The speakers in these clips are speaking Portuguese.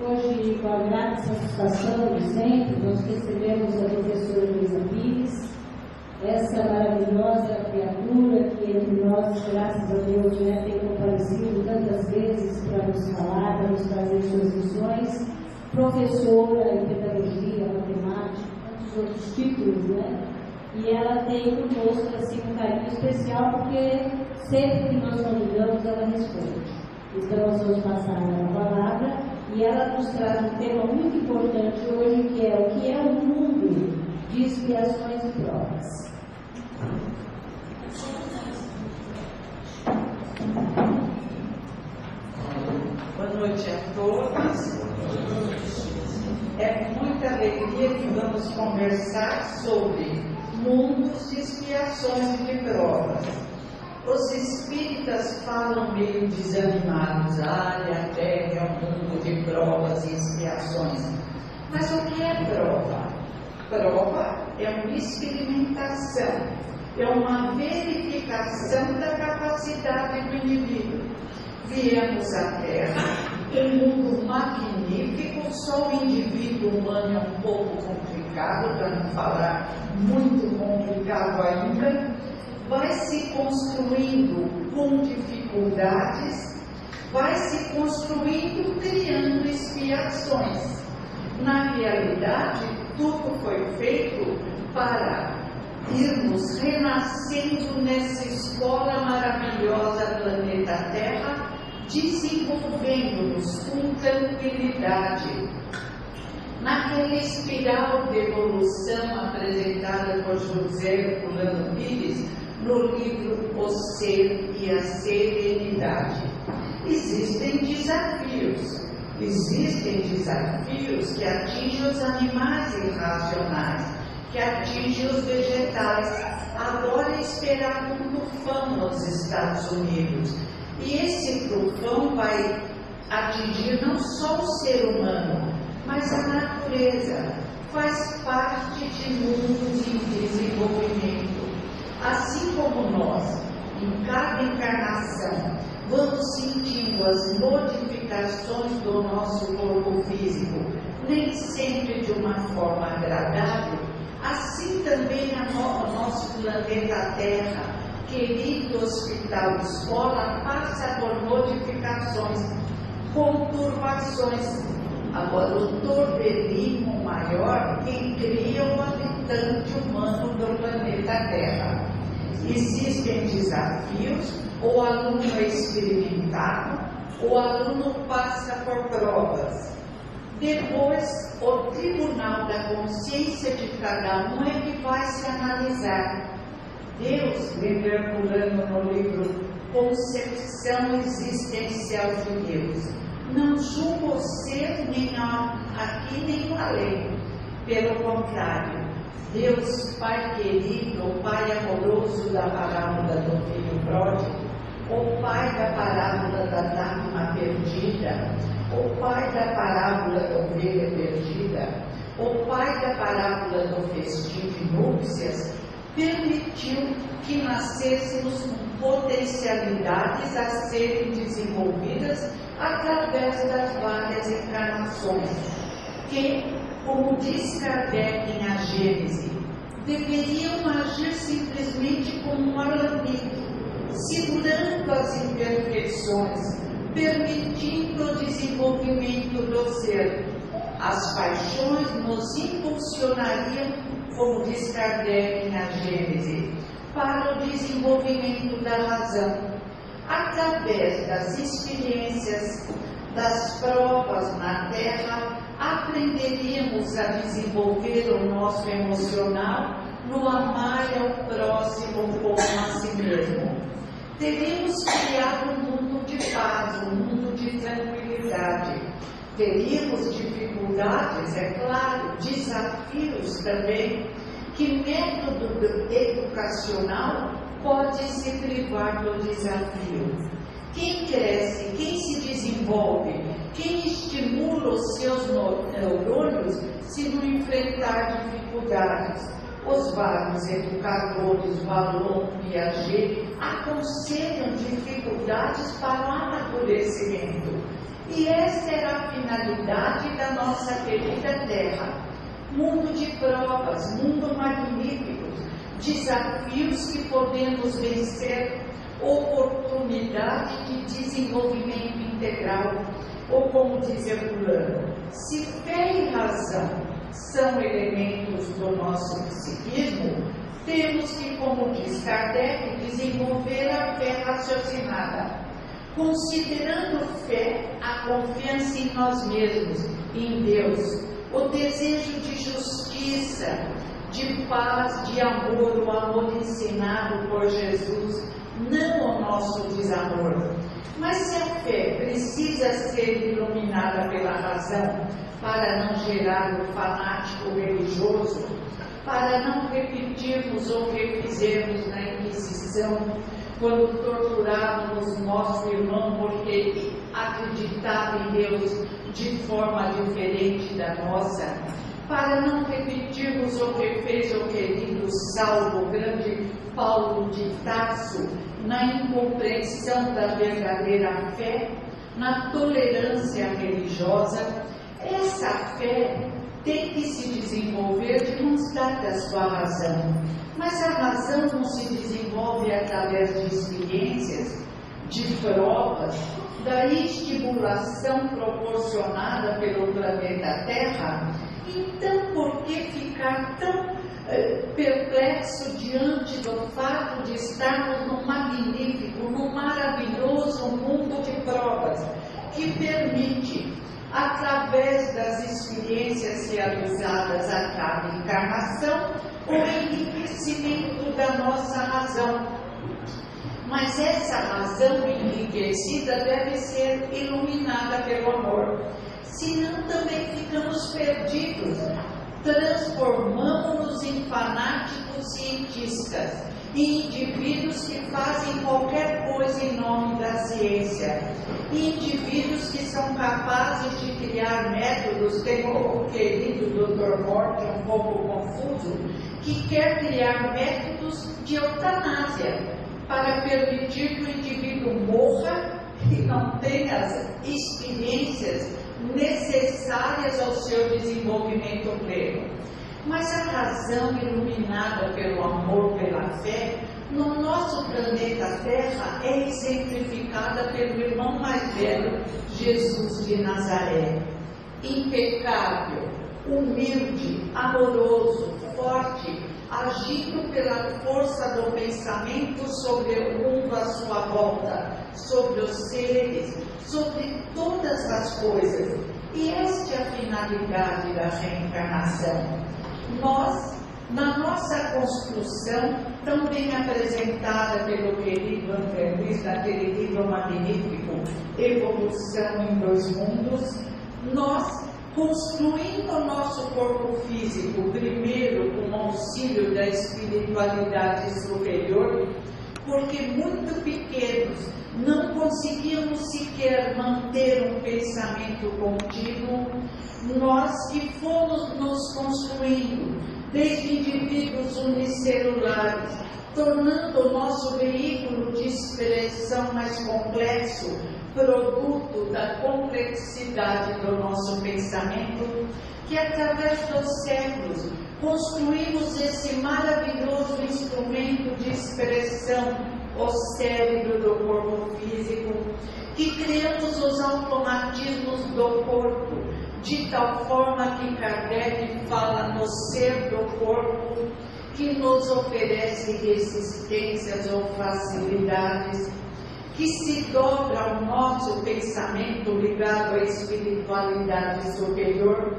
Hoje, com a grata satisfação de sempre, nós recebemos a professora Heloisa Pires, essa maravilhosa criatura que entre nós, graças a Deus, já tem comparecido tantas vezes para nos falar, para nos trazer suas lições, professora em pedagogia, matemática, tantos outros títulos, né? E ela tem conosco assim, um carinho especial, porque sempre que nós convidamos, ela responde. Então, nós vamos passar a palavra e ela nos traz um tema muito importante hoje, que é o que é o mundo de expiações e provas. Boa noite a todos. É muita alegria que vamos conversar sobre mundos de expiações e de provas. Os espíritas falam meio desanimados, a Terra é um mundo de provas e expiações. Mas o que é prova? Prova é uma experimentação, é uma verificação da capacidade do indivíduo. Viemos à Terra, um mundo magnífico, só o indivíduo humano é um pouco complicado, para não falar muito complicado ainda. Vai se construindo com dificuldades, vai se construindo criando expiações. Na realidade, tudo foi feito para irmos renascendo nessa escola maravilhosa planeta Terra, desenvolvendo-nos com tranquilidade. Naquela espiral de evolução apresentada por José Fulano Mires, no livro O Ser e a Serenidade. Existem desafios que atingem os animais irracionais, que atingem os vegetais. Agora é esperado um tufão nos Estados Unidos. E esse tufão vai atingir não só o ser humano, mas a natureza. Faz parte de mundos em desenvolvimento. Assim como nós, em cada encarnação, vamos sentindo as modificações do nosso corpo físico, nem sempre de uma forma agradável, assim também o nosso planeta Terra, querido hospital escola, passa por modificações, conturbações. Agora, o torbelismo maior que cria o habitante humano do planeta Terra. Existem desafios, o aluno é experimentado, o aluno passa por provas. Depois, o tribunal da consciência de cada um é que vai se analisar. Deus, reverberando no livro Concepção Existencial de Deus, não julga o ser nem aqui nem além. Pelo contrário, Deus, Pai querido, o Pai amoroso da parábola do filho pródigo, o Pai da parábola da dracma perdida, o Pai da parábola da ovelha perdida, o Pai da parábola do festim de núpcias, permitiu que nascêssemos com potencialidades a serem desenvolvidas através das várias encarnações, que, como diz Kardec em A Gênese, deveriam agir simplesmente como um alambique, segurando as imperfeições, permitindo o desenvolvimento do ser. As paixões nos impulsionariam, como diz Kardec em A Gênese, para o desenvolvimento da razão. Através das experiências, das provas na Terra, aprenderíamos a desenvolver o nosso emocional no amar ao próximo como a si mesmo. Teríamos criado um mundo de paz, um mundo de tranquilidade. Teríamos dificuldades, é claro, desafios também, que método educacional pode se privar do desafio. Quem cresce, quem se desenvolve, quem estimula os seus neurônios se não enfrentar dificuldades. Os vários educadores, Valon, Piaget, aconselham dificuldades para o amadurecimento. E esta era a finalidade da nossa querida Terra. Mundo de provas, mundo magnífico, desafios que podemos vencer, oportunidade de desenvolvimento integral, ou como dizia Fulano, se fé e razão são elementos do nosso psiquismo, temos que, como diz Kardec, desenvolver a fé raciocinada, considerando fé a confiança em nós mesmos, em Deus, o desejo de justiça, de paz, de amor, o amor ensinado por Jesus, não o nosso desamor. Mas se a fé precisa ser iluminada pela razão, para não gerar o fanático religioso, para não repetirmos ou refizermos na Inquisição, quando torturávamos nosso irmão porque acreditava em Deus de forma diferente da nossa, para não repetirmos o que fez o querido salvo, o grande Paulo de Tarso, na incompreensão da verdadeira fé, na tolerância religiosa. Essa fé tem que se desenvolver de mãos dadas com a razão, mas a razão não se desenvolve através de experiências, de provas, da estimulação proporcionada pelo planeta Terra. Então, por que ficar tão perplexo diante do fato de estarmos num magnífico, num maravilhoso mundo de provas que permite, através das experiências realizadas a cada encarnação, o enriquecimento da nossa razão? Mas essa razão enriquecida deve ser iluminada pelo amor, senão também ficamos perdidos, transformamos-nos em fanáticos cientistas e indivíduos que fazem qualquer coisa em nome da ciência, indivíduos que são capazes de criar métodos, tem o querido Dr. Morte um pouco confuso, que quer criar métodos de eutanásia, para permitir que o indivíduo morra e não tenha as experiências necessárias ao seu desenvolvimento pleno. Mas a razão iluminada pelo amor, pela fé, no nosso planeta Terra é exemplificada pelo irmão mais velho, Jesus de Nazaré. Impecável, humilde, amoroso, forte, agindo pela força do pensamento sobre o mundo à sua volta, sobre os seres, sobre todas as coisas. E esta é a finalidade da reencarnação. Nós, na nossa construção, tão bem apresentada pelo querido André Luiz, naquele livro magnífico, Evolução em Dois Mundos, nós, construindo o nosso corpo físico, primeiro com o auxílio da espiritualidade superior, porque muito pequenos não conseguíamos sequer manter um pensamento contínuo, nós que fomos nos construindo, desde indivíduos unicelulares, tornando o nosso veículo de expressão mais complexo, produto da complexidade do nosso pensamento, que através dos séculos construímos esse maravilhoso instrumento de expressão, o cérebro do corpo físico, que criamos os automatismos do corpo, de tal forma que Kardec fala no ser do corpo, que nos oferece resistências ou facilidades, que se dobra ao nosso pensamento ligado à espiritualidade superior,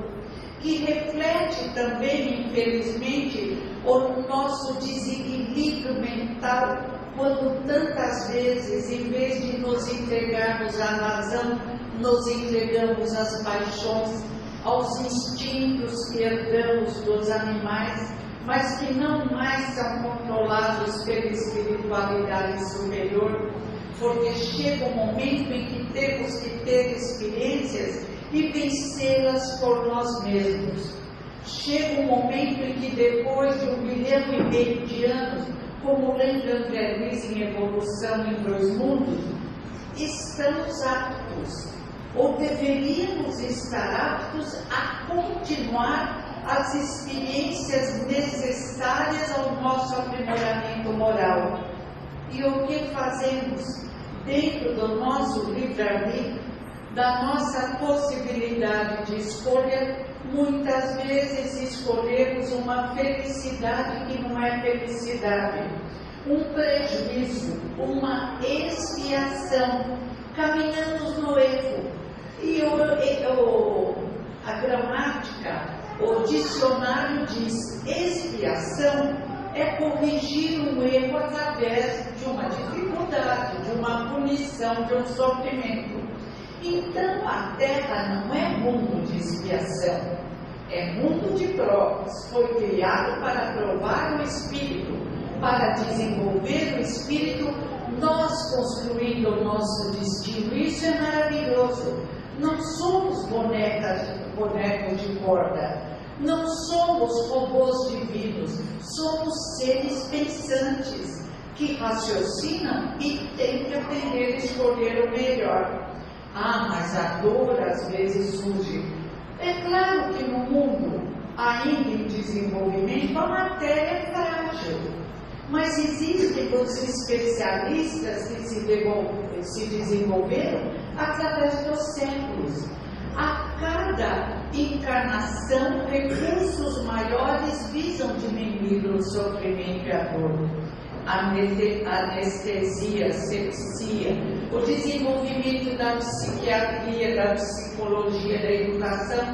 que reflete também, infelizmente, o nosso desequilíbrio mental, quando tantas vezes, em vez de nos entregarmos à razão, nos entregamos às paixões, aos instintos que herdamos dos animais, mas que não mais são controlados pela espiritualidade superior, porque chega um momento em que temos que ter experiências e vencê-las por nós mesmos. Chega um momento em que, depois de 1,5 bilhão de anos, como lembra André Luiz em Evolução em Dois Mundos, estamos aptos, ou deveríamos estar aptos, a continuar as experiências necessárias ao nosso aprimoramento moral. E o que fazemos dentro do nosso livre-arbítrio, da nossa possibilidade de escolha? Muitas vezes escolhemos uma felicidade que não é felicidade, um prejuízo, uma expiação, caminhamos no erro. E a gramática, o dicionário diz: expiação é corrigir um erro através de uma dificuldade, de uma punição, de um sofrimento. Então a Terra não é mundo de expiação, é mundo de provas. Foi criado para provar o Espírito, para desenvolver o Espírito, nós construindo o nosso destino. Isso é maravilhoso. Não somos bonecos de corda, não somos robôs divinos, somos seres pensantes que raciocinam e têm que aprender a escolher o melhor. Ah, mas a dor às vezes surge. É claro que no mundo, ainda em desenvolvimento, a matéria é frágil. Mas existem os especialistas que se desenvolveram através dos séculos. A cada encarnação, recursos maiores visam diminuir o sofrimento e a dor. Anestesia, sepsia, o desenvolvimento da psiquiatria, da psicologia, da educação,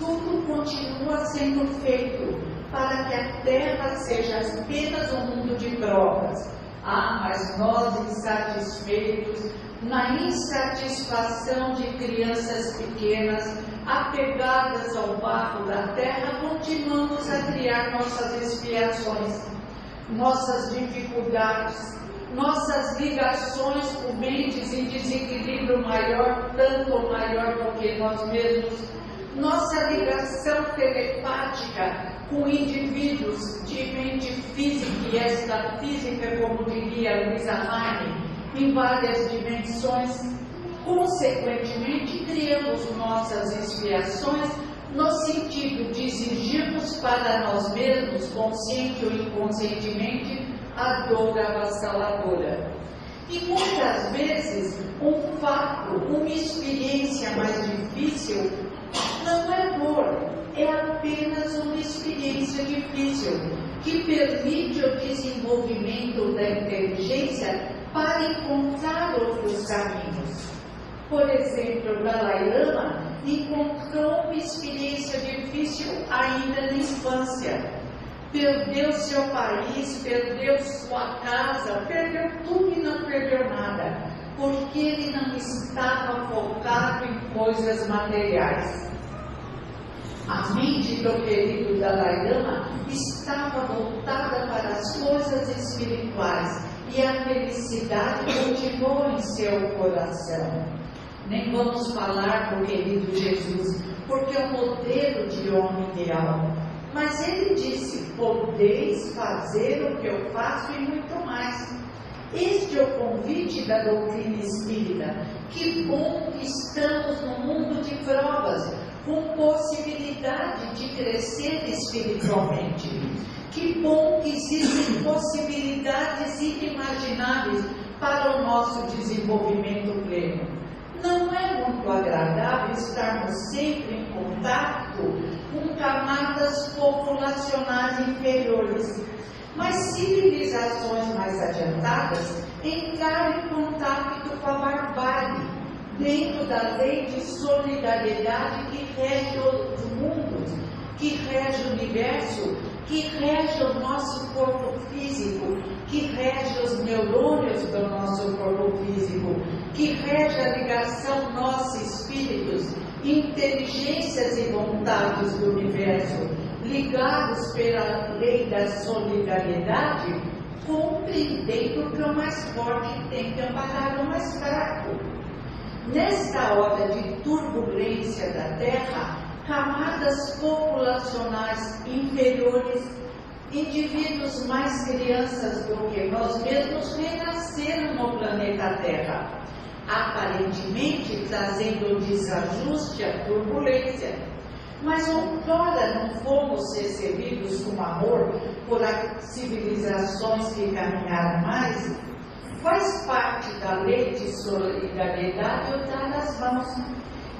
tudo continua sendo feito para que a Terra seja apenas um mundo de provas. Ah, mas nós insatisfeitos, na insatisfação de crianças pequenas, apegadas ao barro da Terra, continuamos a criar nossas expiações, nossas dificuldades, nossas ligações com mentes em desequilíbrio maior, tanto ou maior do que nós mesmos, nossa ligação telepática com indivíduos de mente física e extrafísica, como diria Luisa Heine, em várias dimensões. Consequentemente, criamos nossas expiações no sentido de exigirmos para nós mesmos, consciente ou inconscientemente, a dor avassaladora. E muitas vezes, um fato, uma experiência mais difícil, não é dor, é apenas uma experiência difícil, que permite o desenvolvimento da inteligência para encontrar outros caminhos. Por exemplo, o Dalai Lama encontrou uma experiência difícil ainda na infância. Perdeu seu país, perdeu sua casa, perdeu tudo e não perdeu nada, porque ele não estava focado em coisas materiais. A mente do querido Dalai Lama estava voltada para as coisas espirituais e a felicidade continuou em seu coração. Nem vamos falar do querido Jesus, porque é um modelo de homem ideal. Mas ele disse: podeis fazer o que eu faço e muito mais. Este é o convite da doutrina espírita. Que bom que estamos no mundo de provas, com possibilidade de crescer espiritualmente. Que bom que existem possibilidades inimagináveis para o nosso desenvolvimento pleno. Não é muito agradável estarmos sempre em contato com camadas populacionais inferiores, mas civilizações mais adiantadas entraram em contato com a barbárie, dentro da lei de solidariedade que rege os mundos, que rege o universo, que rege o nosso corpo físico, que rege os neurônios do nosso corpo físico, que rege a ligação nossa espíritos, inteligências e vontades do universo, ligados pela lei da solidariedade, compreendendo que o mais forte tem que amparar o mais fraco. Nesta hora de turbulência da Terra, camadas populacionais inferiores, indivíduos mais crianças do que nós mesmos renasceram no planeta Terra, aparentemente trazendo desajuste à turbulência. Mas outrora não fomos recebidos com amor por civilizações que caminharam mais? Faz parte da lei de solidariedade eu dar as mãos.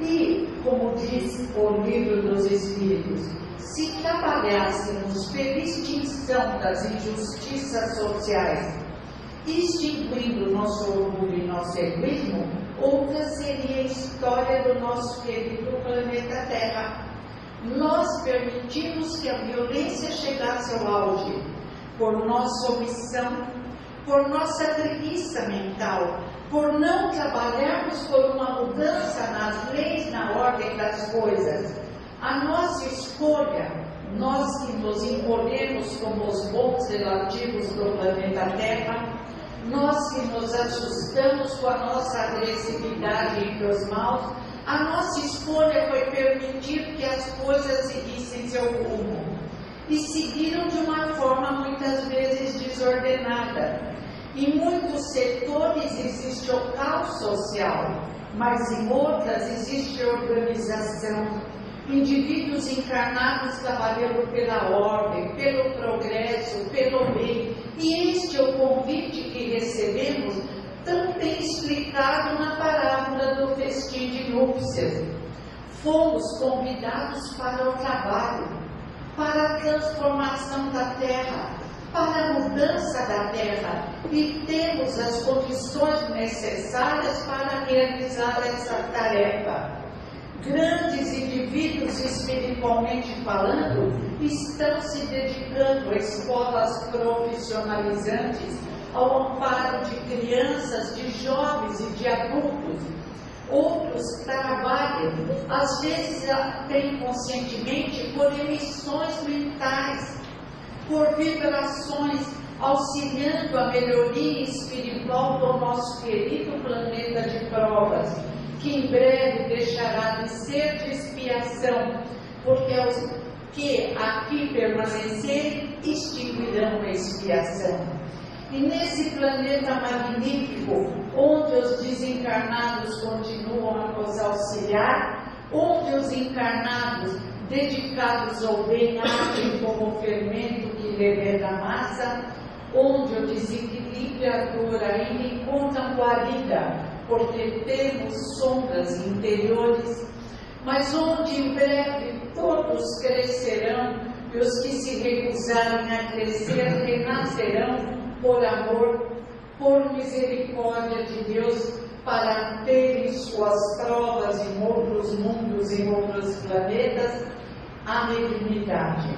E, como diz o Livro dos Espíritos, se trabalhássemos pela extinção das injustiças sociais, extinguindo nosso orgulho e nosso egoísmo, outra seria a história do nosso querido planeta Terra. Nós permitimos que a violência chegasse ao auge, por nossa omissão, por nossa preguiça mental, por não trabalharmos por uma mudança nas leis, na ordem das coisas. A nossa escolha, nós que nos encolhemos como os bons relativos do planeta Terra, nós que nos assustamos com a nossa agressividade entre os maus, a nossa escolha foi permitir que as coisas seguissem seu rumo, e seguiram de uma forma muitas vezes desordenada. Em muitos setores existe o caos social, mas em outras existe a organização. Indivíduos encarnados trabalhando pela ordem, pelo progresso, pelo bem, e este é o convite que recebemos, também explicado na parábola do festim de núpcias. Fomos convidados para o trabalho, para a transformação da terra, para a mudança da terra, e temos as condições necessárias para realizar essa tarefa. Grandes indivíduos, espiritualmente falando, estão se dedicando a escolas profissionalizantes, ao amparo de crianças, de jovens e de adultos. Outros trabalham, às vezes até inconscientemente, por emissões mentais, por vibrações, auxiliando a melhoria espiritual do nosso querido planeta de provas, que em breve deixará de ser de expiação, porque os que aqui permanecerem extinguirão a expiação. E nesse planeta magnífico, onde os desencarnados continuam a nos auxiliar, onde os encarnados, dedicados ao bem, agem como o fermento que leveda a massa, onde o desequilíbrio atua ainda encontra guarida, porque temos sombras interiores, mas onde em breve todos crescerão, e os que se recusarem a crescer renascerão, por amor, por misericórdia de Deus, para terem suas provas em outros mundos, em outros planetas, a mediunidade.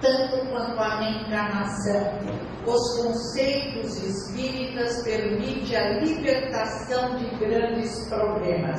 Tanto quanto a reencarnação, os conceitos espíritas permitem a libertação de grandes problemas.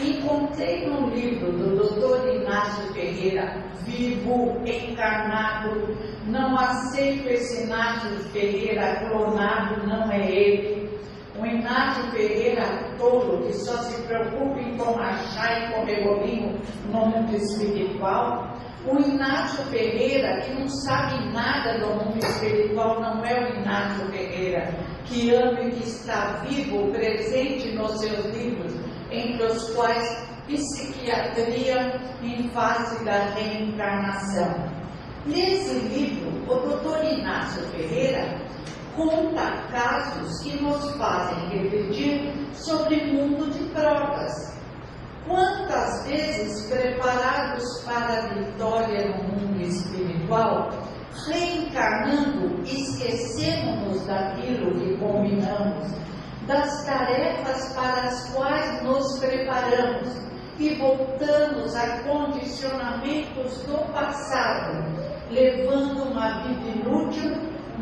Encontrei num livro do Dr. Inácio Pereira, vivo, encarnado, não aceito esse Inácio Ferreira clonado, não é ele. Um Inácio Ferreira tolo que só se preocupa em tomar chá e comer bolinho no mundo espiritual. Um Inácio Ferreira que não sabe nada do mundo espiritual não é o Inácio Ferreira, que ama e que está vivo, presente nos seus livros, entre os quais Psiquiatria em Face da Reencarnação. Nesse livro, o doutor Inácio Ferreira conta casos que nos fazem refletir sobre o mundo de provas. Quantas vezes, preparados para a vitória no mundo espiritual, reencarnando, esquecemos-nos daquilo que combinamos, das tarefas para as quais nos preparamos, e voltamos a condicionamentos do passado, levando uma vida inútil,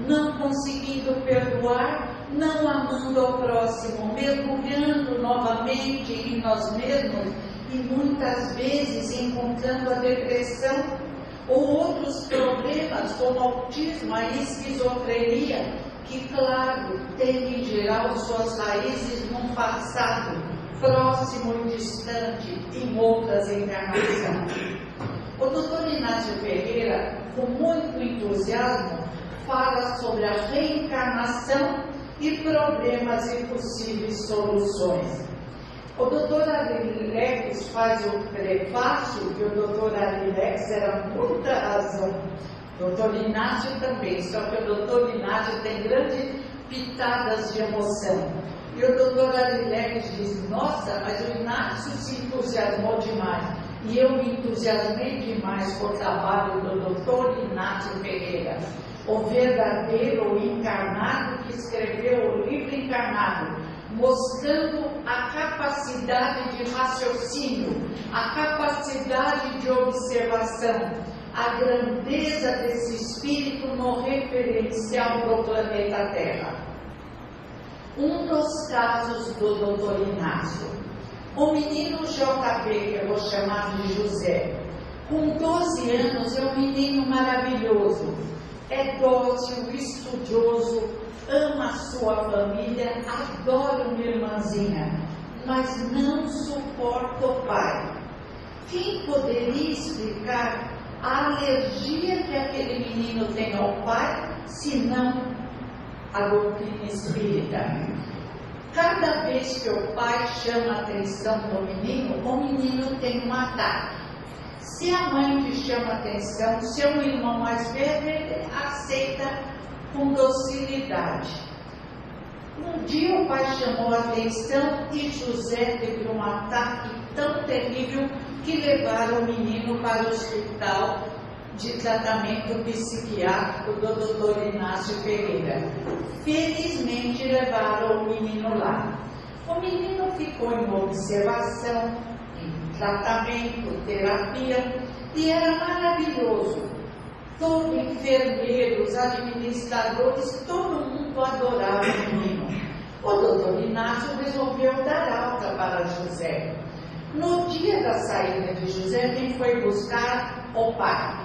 não conseguindo perdoar, não amando ao próximo, mergulhando novamente em nós mesmos e muitas vezes encontrando a depressão ou outros problemas como autismo, a esquizofrenia, que, claro, tem em geral suas raízes num passado próximo e distante em outras encarnações. O doutor Inácio Ferreira, com muito entusiasmo, fala sobre a reencarnação e problemas e possíveis soluções. O doutor Arlene Leques faz o prefácio, que o doutor Arlene Leques era muita razão. O doutor Inácio também, só que o doutor Inácio tem grandes pitadas de emoção. E o doutor Arlene Leques diz, nossa, mas o Inácio se entusiasmou demais. E eu me entusiasmei demais com o trabalho do doutor Inácio Pereira, o verdadeiro encarnado que escreveu o livro Encarnado, mostrando a capacidade de raciocínio, a capacidade de observação, a grandeza desse espírito no referencial do planeta Terra. Um dos casos do doutor Inácio, o menino JP, que eu vou chamar de José, com 12 anos é um menino maravilhoso, é dócil, estudioso, ama a sua família, adora uma irmãzinha, mas não suporta o pai. Quem poderia explicar a alergia que aquele menino tem ao pai, se não a doutrina espírita? Cada vez que o pai chama a atenção do menino, o menino tem um ataque. Se a mãe te chama atenção, seu irmão mais velho aceita com docilidade. Um dia o pai chamou a atenção e José teve um ataque tão terrível que levaram o menino para o hospital de tratamento psiquiátrico do doutor Inácio Pereira. Felizmente levaram o menino lá. O menino ficou em observação, tratamento, terapia, e era maravilhoso. Todos enfermeiros, administradores, todo mundo adorava o menino. O doutor Inácio resolveu dar alta para José. No dia da saída de José, quem foi buscar? O pai.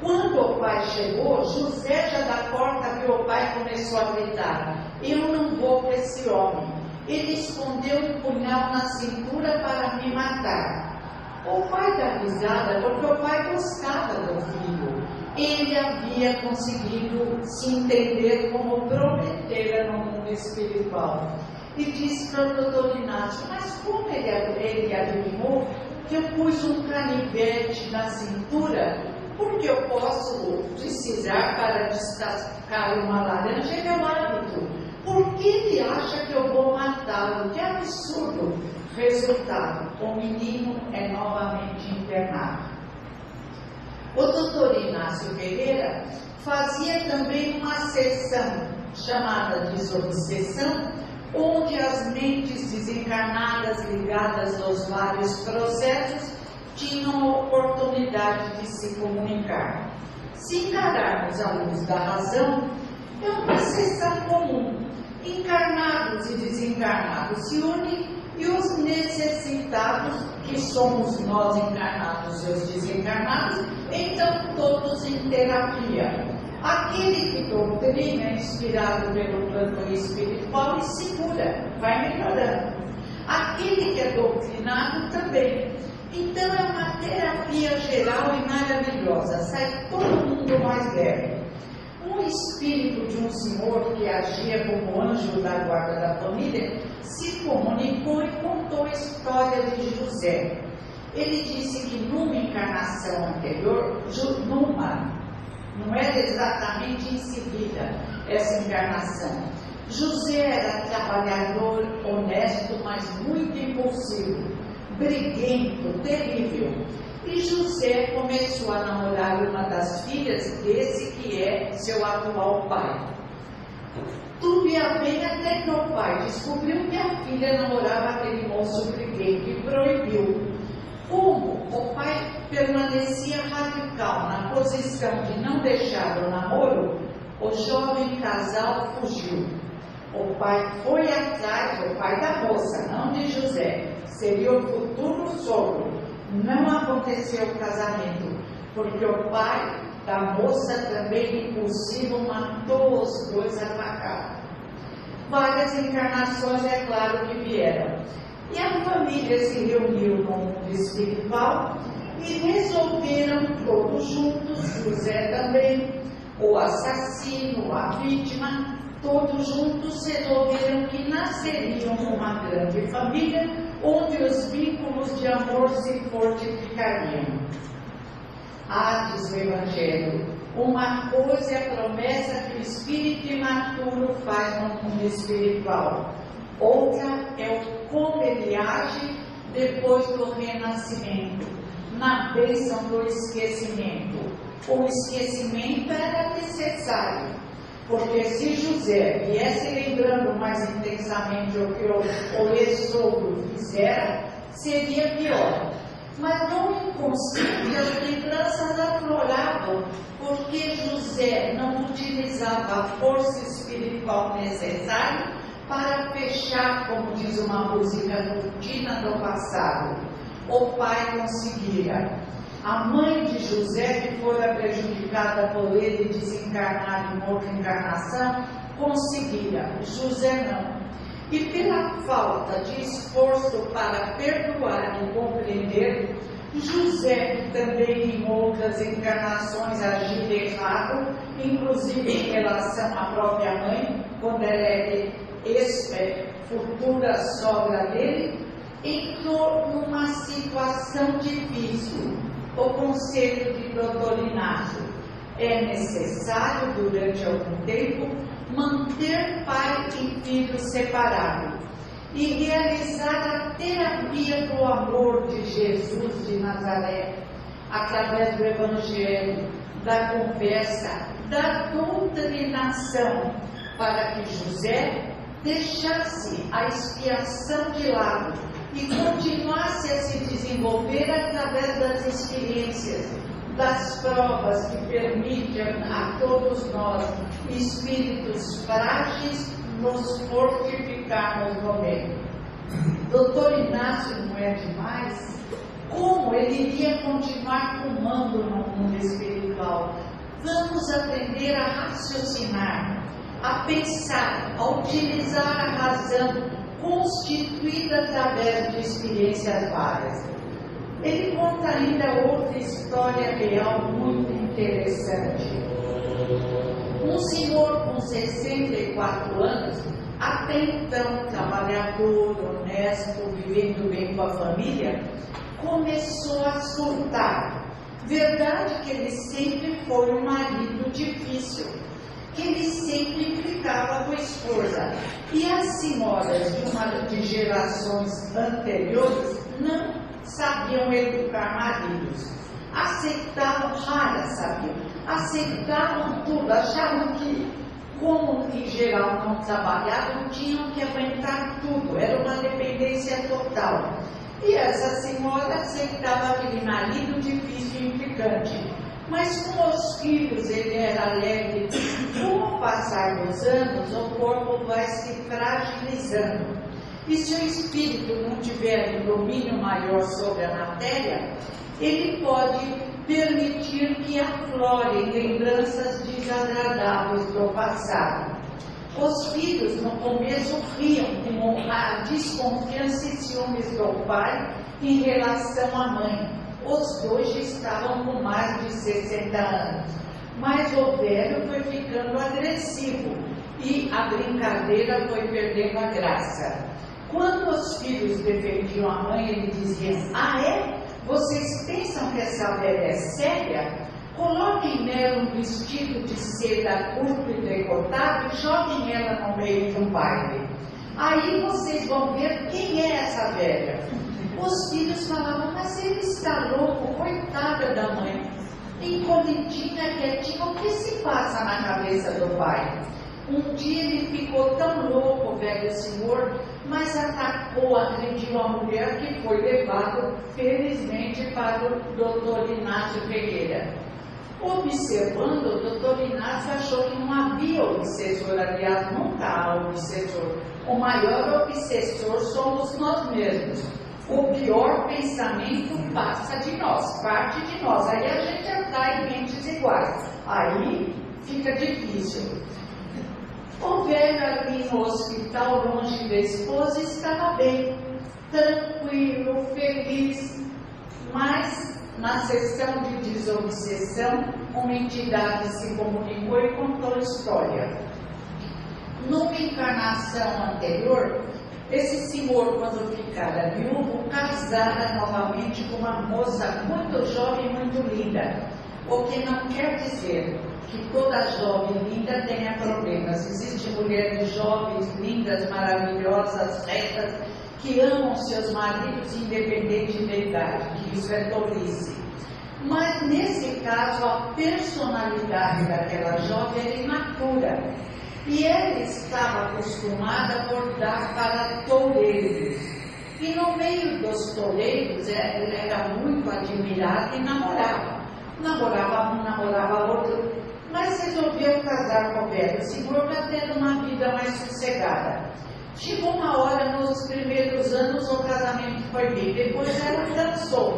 Quando o pai chegou, José já da porta viu o pai e começou a gritar, eu não vou para esse homem. Ele escondeu um punhal na cintura para me matar. O pai dá risada porque o pai gostava do filho. Ele havia conseguido se entender como prometera no mundo espiritual. E disse para o doutor Inácio, mas como ele adivinhou que eu pus um canivete na cintura, porque eu posso precisar para descascar uma laranja, ele é um hábito. Por que ele acha que eu vou matá-lo? Que absurdo! Resultado, o menino é novamente internado. O doutor Inácio Pereira fazia também uma sessão chamada desobsessão, onde as mentes desencarnadas ligadas aos vários processos tinham a oportunidade de se comunicar. Se encararmos à luz da razão, é uma sessão comum. Encarnados e desencarnados se unem e os necessitados, que somos nós encarnados e os desencarnados, então todos em terapia. Aquele que doutrina é inspirado pelo plano espiritual e se cura, vai melhorando. Aquele que é doutrinado também. Então é uma terapia geral e maravilhosa, sai todo mundo mais leve. O espírito de um senhor que agia como anjo da guarda da família se comunicou e contou a história de José. Ele disse que numa encarnação anterior, não era exatamente em seguida essa encarnação. José era trabalhador, honesto, mas muito impulsivo, briguento, terrível. E José começou a namorar uma das filhas desse que é seu atual pai. Tudo ia bem até que o pai descobriu que a filha namorava aquele moço briguento e proibiu. Como o pai permanecia radical na posição de não deixar o namoro, o jovem casal fugiu. O pai foi atrás do pai da moça, não de José, seria o futuro sogro. Não aconteceu o casamento, porque o pai da moça, também impulsivo, matou os dois a faca. Várias encarnações, é claro, que vieram. E a família se reuniu com o mundo espiritual e resolveram todos juntos, José também, o assassino, a vítima, todos juntos resolveram que nasceriam uma grande família onde os vínculos de amor se fortificariam. Ah, diz o Evangelho, uma coisa é a promessa que o espírito imaturo faz no mundo espiritual, outra é o como ele age depois do renascimento, na bênção do esquecimento. O esquecimento era necessário, porque se José viesse lembrando mais intensamente o que o ex-sogro fizera, seria pior. Mas no inconsciente as lembranças afloravam, porque José não utilizava a força espiritual necessária para fechar, como diz uma música contínua do passado. O pai conseguira. A mãe de José, que fora prejudicada por ele desencarnar em outra encarnação, conseguia. José não. E pela falta de esforço para perdoar e compreender, José, que também em outras encarnações agiu errado, inclusive em relação à própria mãe, quando ela é futura sogra dele, entrou numa situação difícil. O conselho de Dr. Inácio é necessário, durante algum tempo, manter pai e filho separados e realizar a terapia do amor de Jesus de Nazaré, através do Evangelho, da conversa, da doutrinação, para que José deixasse a expiação de lado e continuasse a se desenvolver através das experiências, das provas que permitem a todos nós, espíritos frágeis, nos fortificarmos no meio. Doutor Inácio, não é demais? Como ele iria continuar fumando no mundo espiritual? Vamos aprender a raciocinar, a pensar, a utilizar a razão, constituída através de experiências várias. Ele conta ainda outra história real muito interessante. Um senhor com 64 anos, até então trabalhador, honesto, vivendo bem com a família, começou a surtar. Verdade que ele sempre foi um marido difícil, que ele sempre implicava com a esposa. E as senhoras de gerações anteriores não sabiam educar maridos. Aceitavam, raras sabiam, aceitavam tudo, achavam que, como em geral não trabalhavam, tinham que aguentar tudo, era uma dependência total. E essa senhora aceitava aquele marido difícil e implicante. Mas com os filhos ele era alegre. Com o passar dos anos, o corpo vai se fragilizando. E se o espírito não tiver um domínio maior sobre a matéria, ele pode permitir que aflorem lembranças desagradáveis do passado. Os filhos no começo riam com a desconfiança e ciúmes do pai em relação à mãe. Os dois já estavam com mais de 60 anos, mas o velho foi ficando agressivo e a brincadeira foi perdendo a graça. Quando os filhos defendiam a mãe, ele dizia: "Ah é? Vocês pensam que essa velha é séria? Coloquem nela um vestido de seda curto e decotado e joguem ela no meio de um baile. Aí vocês vão ver quem é essa velha." Os filhos falavam: "Mas ele está louco, coitada da mãe." Encolhidinha, quietinha, o que se passa na cabeça do pai? Um dia ele ficou tão louco, o velho senhor, mas atacou, agrediu a mulher, que foi levado, felizmente, para o doutor Inácio Pereira. Observando, o doutor Inácio achou que não havia obsessor, aliás, nunca há obsessor. O maior obsessor somos nós mesmos. O pior pensamento passa de nós, parte de nós. Aí a gente atrai mentes iguais. Aí fica difícil. O velho ali no hospital, longe da esposa, estava bem. tranquilo, feliz, mas na sessão de desobsessão, uma entidade se comunicou e contou a história. Numa encarnação anterior, esse senhor, quando ficara viúvo, casara novamente com uma moça muito jovem e muito linda, o que não quer dizer que toda jovem linda tenha problemas. Existem mulheres jovens, lindas, maravilhosas, retas, que amam seus maridos independente da idade, que isso é tolice. Mas nesse caso a personalidade daquela jovem era imatura e ela estava acostumada a bordar para toureiros. E no meio dos toureiros ela era muito admirada e namorava outro, mas resolveu casar com o velho senhor para ter uma vida mais sossegada. Chegou uma hora, nos primeiros anos, o casamento foi bem, depois ela cansou.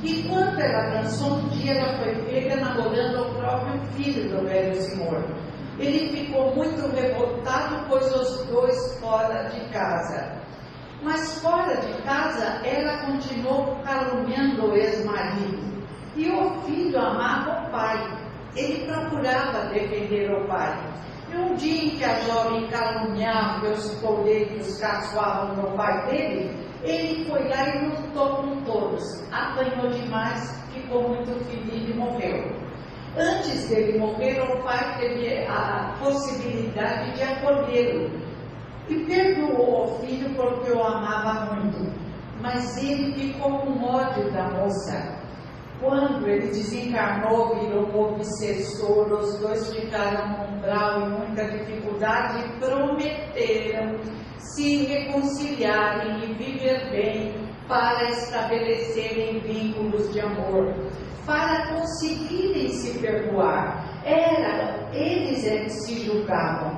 E quando ela cansou, um dia ela foi pega namorando o próprio filho do velho senhor. Ele ficou muito revoltado, pois os dois fora de casa. Mas fora de casa, ela continuou caluniando o ex-marido. E o filho amava o pai. Ele procurava defender o pai. E um dia em que a jovem caluniava, os poderes caçoavam no pai dele, ele foi lá e lutou com todos. Apanhou demais, ficou muito ferido e morreu. Antes dele morrer, o pai teve a possibilidade de acolhê-lo. E perdoou o filho porque o amava muito. Mas ele ficou com ódio da moça. Quando ele desencarnou, virou obsessor, os dois ficaram no umbral em muita dificuldade e prometeram se reconciliarem e viver bem para estabelecerem vínculos de amor, para conseguirem se perdoar. Eles é que se julgavam.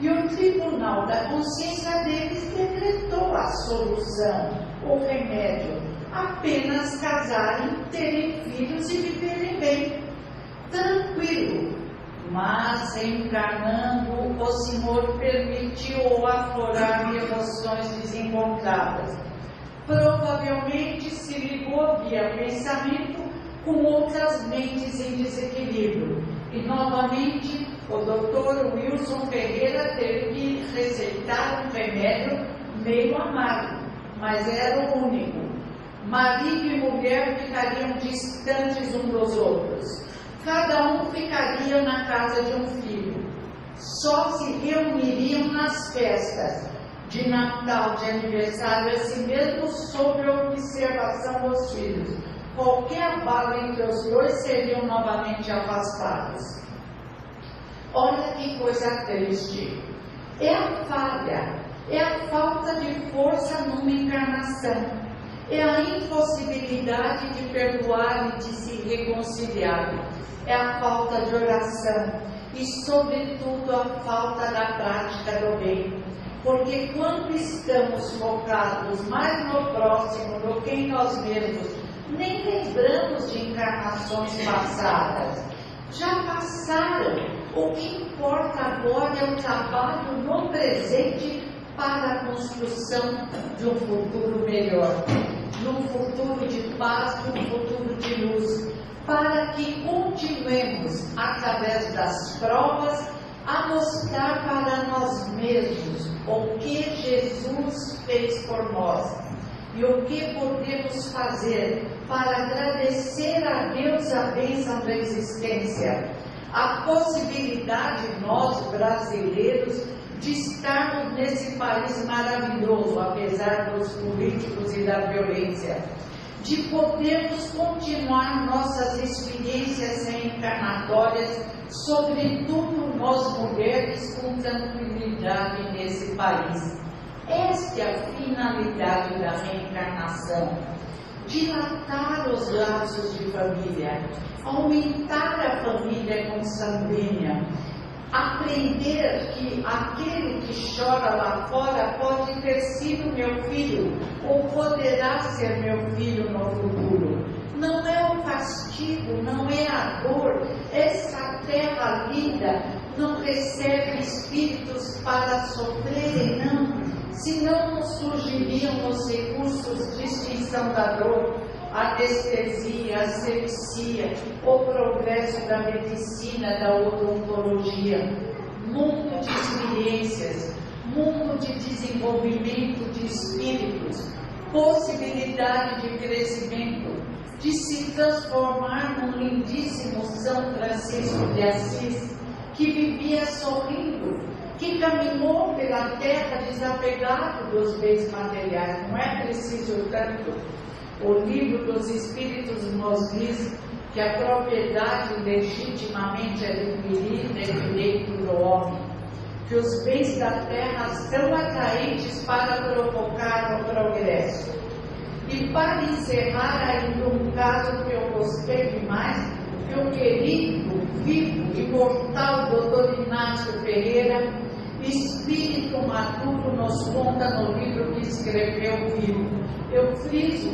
E o tribunal da consciência deles decretou a solução, o remédio. Apenas casarem, terem filhos e viverem bem, tranquilo. Mas encarnando, o Senhor permitiu aflorar emoções desencontradas. Provavelmente se ligou via pensamento com outras mentes em desequilíbrio. E novamente o Dr. Wilson Ferreira teve que receitar um remédio meio amargo, mas era o único. Marido e mulher ficariam distantes uns dos outros. Cada um ficaria na casa de um filho. Só se reuniriam nas festas de Natal, de aniversário, assim mesmo sob a observação dos filhos. Qualquer abalo entre os dois seriam novamente afastados. Olha que coisa triste. É a falha, é a falta de força numa encarnação. É a impossibilidade de perdoar e de se reconciliar. É a falta de oração e, sobretudo, a falta da prática do bem. Porque quando estamos focados mais no próximo do que em nós mesmos, nem lembramos de encarnações passadas. Já passaram. O que importa agora é o trabalho no presente para a construção de um futuro melhor, de um futuro de paz, de um futuro de luz, para que continuemos, através das provas, a mostrar para nós mesmos o que Jesus fez por nós e o que podemos fazer para agradecer a Deus a bênção da existência, a possibilidade, nós brasileiros, de estarmos nesse país maravilhoso, apesar dos políticos e da violência, de podermos continuar nossas experiências reencarnatórias, sobretudo nós mulheres, com tranquilidade nesse país. Esta é a finalidade da reencarnação: dilatar os laços de família, aumentar a família consanguínea, aprender que aquele que chora lá fora pode ter sido meu filho ou poderá ser meu filho no futuro. Não é o castigo, não é a dor. Essa terra linda não recebe espíritos para sofrerem, não. se não surgiriam os recursos de extinção da dor, anestesia, asepsia, o progresso da medicina, da odontologia, mundo de experiências, mundo de desenvolvimento de espíritos, possibilidade de crescimento, de se transformar num lindíssimo São Francisco de Assis, que vivia sorrindo, que caminhou pela terra desapegado dos bens materiais. Não é preciso tanto. O livro dos Espíritos nos diz que a propriedade legitimamente adquirida é direito do homem, que os bens da terra são atraentes para provocar o progresso. E para encerrar ainda um caso que eu gostei demais, que o querido, vivo, imortal doutor Inácio Pereira, espírito maduro, nos conta no livro que escreveu vivo. Eu friso,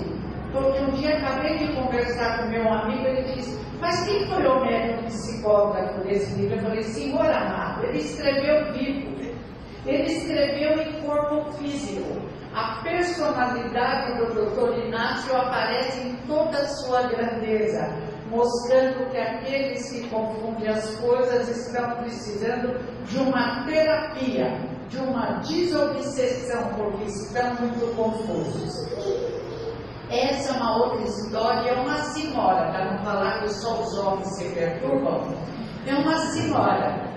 porque um dia acabei de conversar com meu amigo, ele disse, mas quem foi o médico psicógrafo desse livro? Eu falei, senhor amado, ele escreveu vivo, ele escreveu em corpo físico. A personalidade do doutor Inácio aparece em toda a sua grandeza, mostrando que aqueles que confundem as coisas estão precisando de uma terapia, de uma desobsessão, porque estão muito confusos. Essa é uma outra história, é uma senhora, para não falar que só os homens se perturbam, é uma senhora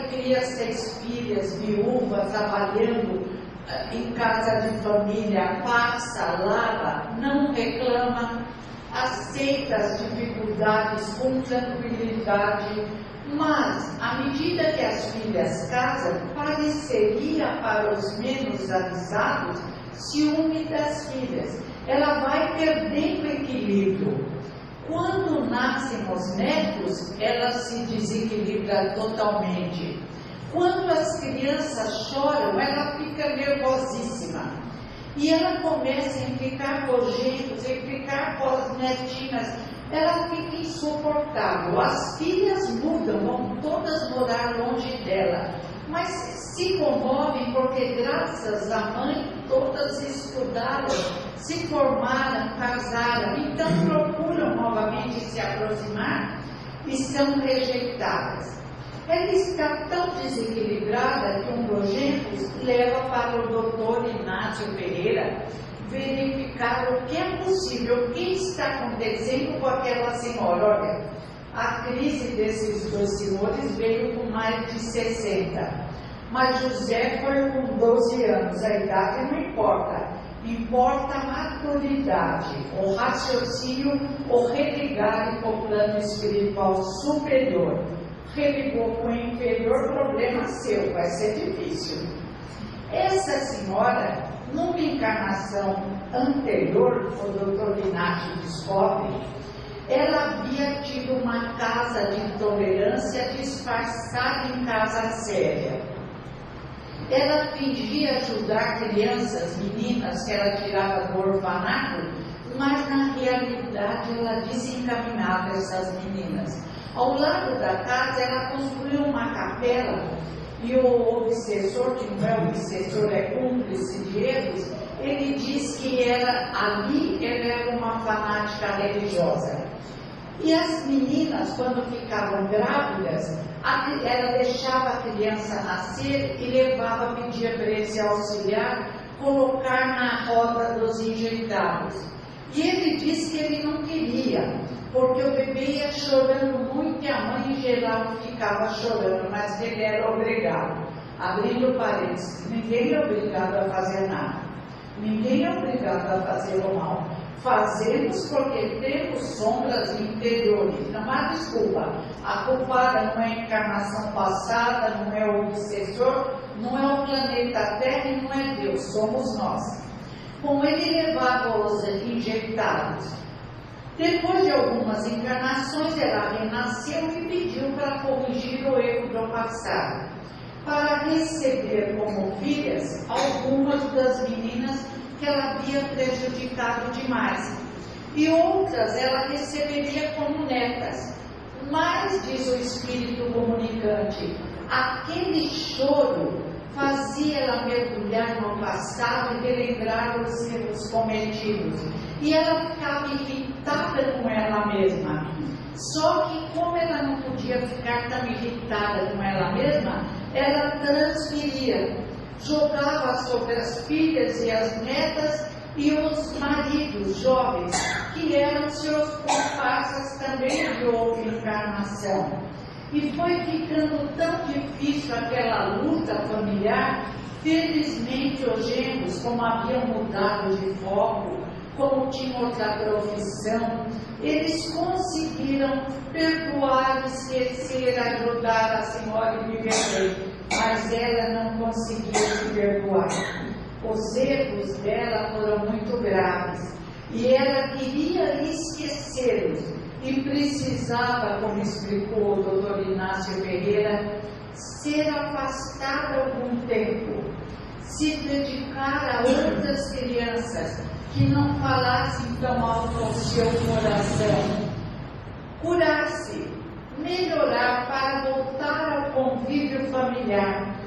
que cria 6 filhas, viúva, trabalhando em casa de família, passa, lava, não reclama, aceita as dificuldades com tranquilidade, mas à medida que as filhas casam, pareceria para os menos avisados ciúme das filhas. Ela vai perdendo equilíbrio. Quando nascem os netos, ela se desequilibra totalmente. Quando as crianças choram, ela fica nervosíssima. E ela começa a implicar com os genros, a implicar com as netinhas. Ela fica insuportável. As filhas mudam, vão todas morar longe dela. Mas se comovem porque, graças à mãe, todas estudaram, se formaram, casaram. Então procuram novamente se aproximar e são rejeitadas. Ela está tão desequilibrada que um dos genros leva para o doutor Inácio Pereira verificar o que é possível, o que está acontecendo com aquela senhora. Olha, a crise desses 2 senhores veio com mais de 60, mas José foi com 12 anos, a idade não importa. Importa a maturidade, o raciocínio, o religar com o plano espiritual superior. Religou com o inferior, problema seu, vai ser difícil. Essa senhora, numa encarnação anterior, o doutor Inácio descobre, ela havia tido uma casa de intolerância disfarçada em casa séria. Ela fingia ajudar crianças, meninas que ela tirava do orfanato, mas na realidade ela desencaminhava essas meninas. Ao lado da casa, ela construiu uma capela e o obsessor, que não é obsessor, é cúmplice de erros, ele diz que ela, ali ela era uma fanática religiosa. E as meninas, quando ficavam grávidas, ela deixava a criança nascer e levava, pedia para ele se auxiliar, colocar na roda dos injetados. E ele disse que ele não queria, porque o bebê ia chorando muito e a mãe em geral ficava chorando, mas ele era obrigado. Abrindo parênteses, ninguém é obrigado a fazer nada, ninguém é obrigado a fazer o mal. Fazemos porque temos sombras interiores. Não há desculpa, a culpada não é a encarnação passada, não é o obsessor, não é o planeta Terra e não é Deus, somos nós. Com ele levava os injetados. Depois de algumas encarnações, ela renasceu e pediu para corrigir o erro do passado, para receber como filhas algumas das meninas que ela havia prejudicado demais, e outras ela receberia como netas. Mas, diz o espírito comunicante, aquele choro fazia-la mergulhar no passado e relembrar os erros cometidos. E ela ficava irritada com ela mesma. Só que, como ela não podia ficar tão irritada com ela mesma, ela transferia, jogava sobre as filhas e as netas e os maridos jovens, que eram seus comparsas também de outra encarnação. E foi ficando tão difícil aquela luta familiar. Felizmente, os gêmeos, como haviam mudado de foco, como tinham outra profissão, eles conseguiram perdoar, esquecer, ajudar a senhora e viver, mas ela não conseguiu se perdoar. Os erros dela foram muito graves e ela queria esquecê-los. E precisava, como explicou o doutor Inácio Pereira, ser afastada algum tempo, se dedicar a outras crianças que não falassem tão alto ao seu coração, curar-se, melhorar para voltar ao convívio familiar,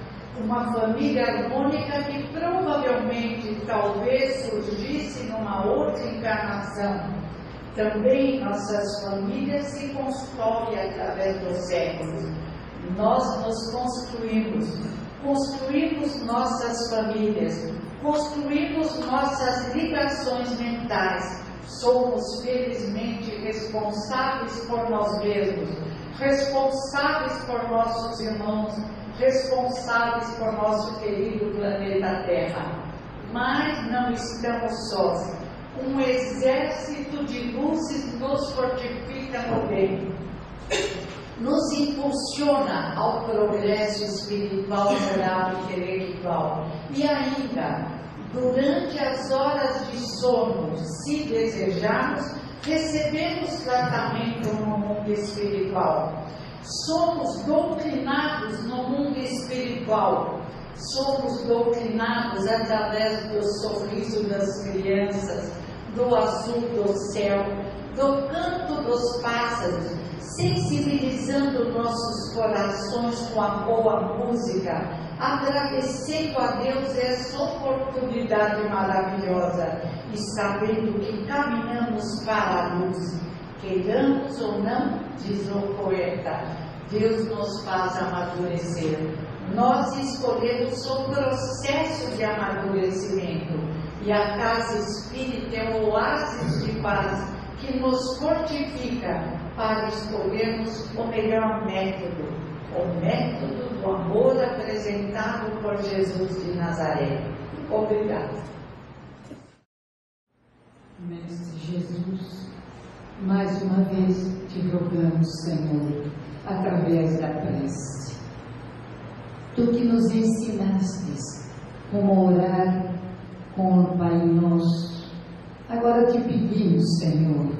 uma família harmônica que provavelmente, talvez, surgisse numa outra encarnação. Também nossas famílias se constroem através dos séculos. Nós nos construímos, construímos nossas famílias, construímos nossas ligações mentais. Somos felizmente responsáveis por nós mesmos, responsáveis por nossos irmãos, responsáveis por nosso querido planeta Terra. Mas não estamos sós. Um exército de luzes nos fortifica no bem, nos impulsiona ao progresso espiritual, moral e intelectual. E ainda, durante as horas de sono, se desejarmos, recebemos tratamento no mundo espiritual. Somos doutrinados no mundo espiritual. Somos doutrinados através do sorriso das crianças, do azul do céu, do canto dos pássaros, sensibilizando nossos corações com a boa música, agradecendo a Deus essa oportunidade maravilhosa e sabendo que caminhamos para a luz, queiramos ou não, diz o poeta, Deus nos faz amadurecer. Nós escolhemos o processo de amadurecimento e a casa espírita é o oásis de paz que nos fortifica para escolhermos o melhor método, o método do amor apresentado por Jesus de Nazaré. Obrigada. Mestre Jesus, mais uma vez te rogamos, Senhor, através da prece. Tu que nos ensinastes como orar com o Pai Nosso, agora te pedimos, Senhor,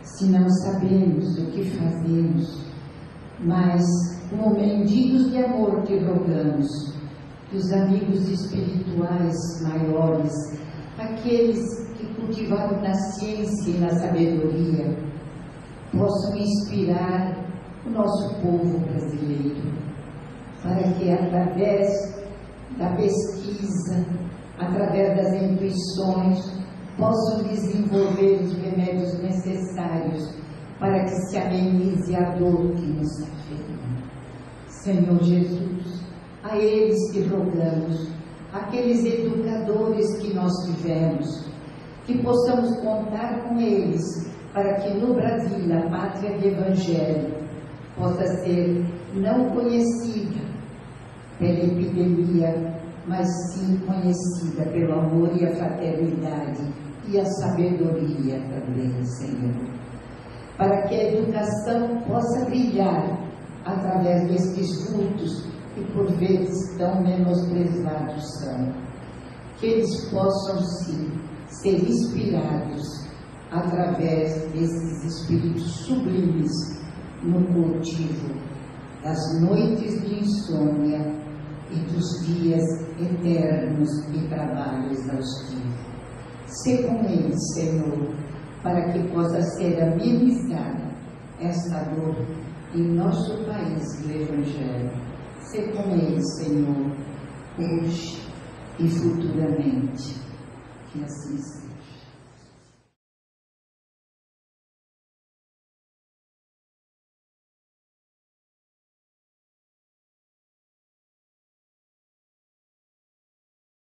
se não sabemos o que fazemos, mas como mendigos de amor te rogamos, que os amigos espirituais maiores, aqueles que cultivaram na ciência e na sabedoria, possam inspirar o nosso povo brasileiro, para que através da pesquisa, através das intuições, possam desenvolver os remédios necessários para que se amenize a dor que nos afeta. Senhor Jesus, a eles que rogamos, aqueles educadores que nós tivemos, que possamos contar com eles para que no Brasil a pátria do Evangelho possa ser não conhecida pela epidemia, mas sim conhecida pelo amor e a fraternidade e a sabedoria também, Senhor. Para que a educação possa brilhar através destes frutos que por vezes tão menosprezados são. Que eles possam sim ser inspirados através desses espíritos sublimes no cultivo das noites de insônia e dos dias eternos de trabalho exaustivo. Sê com eles, Senhor, para que possa ser amenizada esta dor em nosso país do Evangelho. Sê com eles, Senhor, hoje e futuramente. Que assim seja.